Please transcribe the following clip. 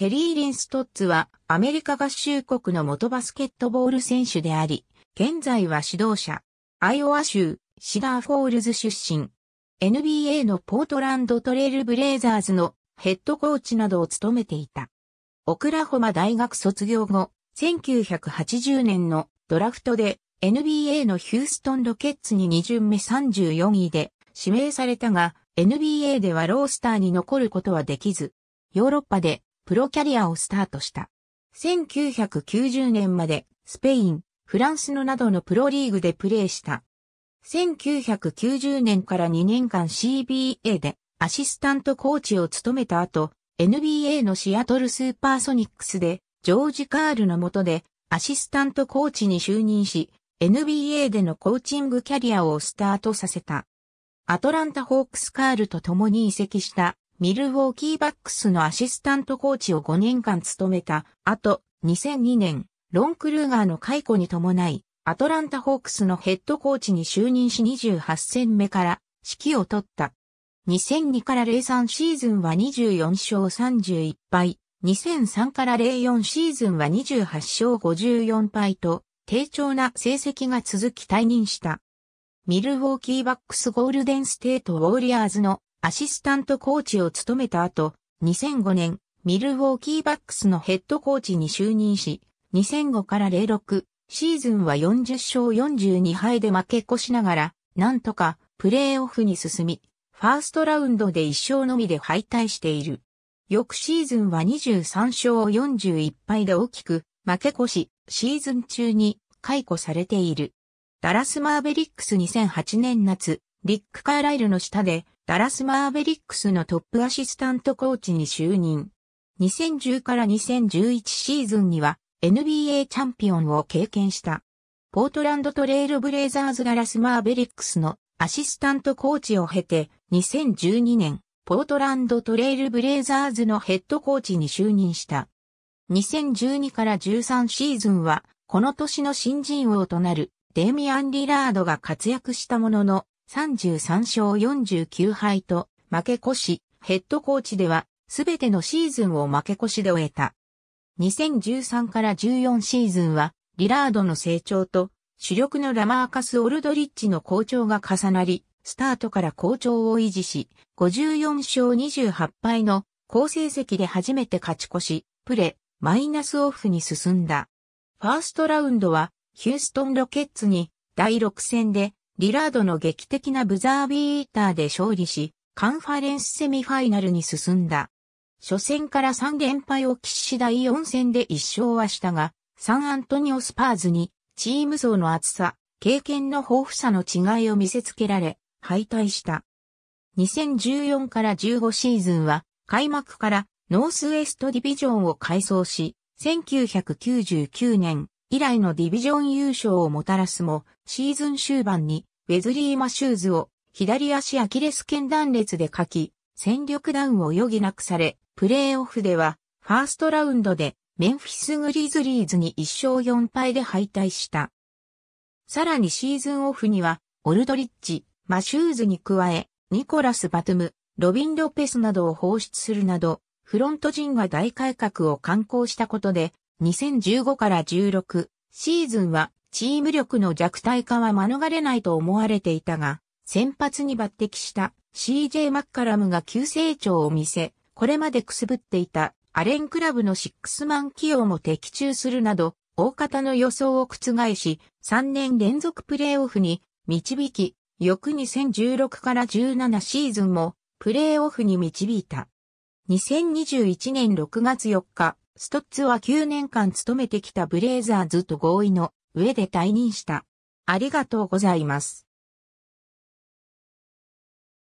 テリー・リンストッツはアメリカ合衆国の元バスケットボール選手であり、現在は指導者。アイオワ州シダーフォールズ出身。NBA のポートランドトレイルブレイザーズのヘッドコーチなどを務めていた。オクラホマ大学卒業後、1980年のドラフトで NBA のヒューストンロケッツに2巡目34位で指名されたが、NBA ではロースターに残ることはできず、ヨーロッパでプロキャリアをスタートした。1990年までスペイン、フランスのなどのプロリーグでプレーした。1990年から2年間 CBA でアシスタントコーチを務めた後、NBA のシアトルスーパーソニックスでジョージ・カールの下でアシスタントコーチに就任し、NBA でのコーチングキャリアをスタートさせた。アトランタ・ホークスカールと共に移籍したミルウォーキーバックスのアシスタントコーチを5年間務めた後、2002年、ロン・クルーガーの解雇に伴い、アトランタ・ホークスのヘッドコーチに就任し28戦目から指揮を取った。2002から03シーズンは24勝31敗、2003から04シーズンは28勝54敗と、低調な成績が続き退任した。ミルウォーキーバックスゴールデンステートウォーリアーズのアシスタントコーチを務めた後、2005年、ミルウォーキーバックスのヘッドコーチに就任し、2005から06シーズンは40勝42敗で負け越しながら、なんとかプレーオフに進み、ファーストラウンドで1勝のみで敗退している。翌シーズンは23勝41敗で大きく負け越し、シーズン中に解雇されている。ダラスマーベリックス2008年夏、リック・カーライルの下で、ダラスマーベリックスのトップアシスタントコーチに就任。2010から2011シーズンには、NBA チャンピオンを経験した。ポートランドトレイルブレイザーズダラスマーベリックスのアシスタントコーチを経て、2012年、ポートランドトレイルブレイザーズのヘッドコーチに就任した。2012から13シーズンは、この年の新人王となる、デイミアン・リラードが活躍したものの、33勝49敗と負け越し、ヘッドコーチでは全てのシーズンを負け越しで終えた。2013から14シーズンは、リラードの成長と主力のラマーカス・オルドリッジの好調が重なり、スタートから好調を維持し、54勝28敗の好成績で初めて勝ち越し、プレ、マイナスオフに進んだ。ファーストラウンドは、ヒューストンロケッツに第6戦でリラードの劇的なブザービーターで勝利し、カンファレンスセミファイナルに進んだ。初戦から3連敗を喫し第4戦で1勝はしたが、サンアントニオスパーズにチーム層の厚さ、経験の豊富さの違いを見せつけられ、敗退した。2014から15シーズンは、開幕からノースウェストディビジョンを改装し、1999年、以来のディビジョン優勝をもたらすも、シーズン終盤にウェズリー・マシューズを左足アキレス腱断裂で欠き、戦力ダウンを余儀なくされ、プレーオフではファーストラウンドでメンフィス・グリズリーズに1勝4敗で敗退した。さらにシーズンオフには、オルドリッジ、マシューズに加え、ニコラス・バトム、ロビン・ロペスなどを放出するなど、フロント陣が大改革を敢行したことで、2015から16シーズンはチーム力の弱体化は免れないと思われていたが、先発に抜擢した CJ マッカラムが急成長を見せ、これまでくすぶっていたアレンクラブのシックスマン起用も的中するなど、大方の予想を覆し、3年連続プレーオフに導き、翌2016から17シーズンもプレーオフに導いた。2021年6月4日、ストッツは9年間勤めてきたブレイザーズと合意の上で退任した。ありがとうございます。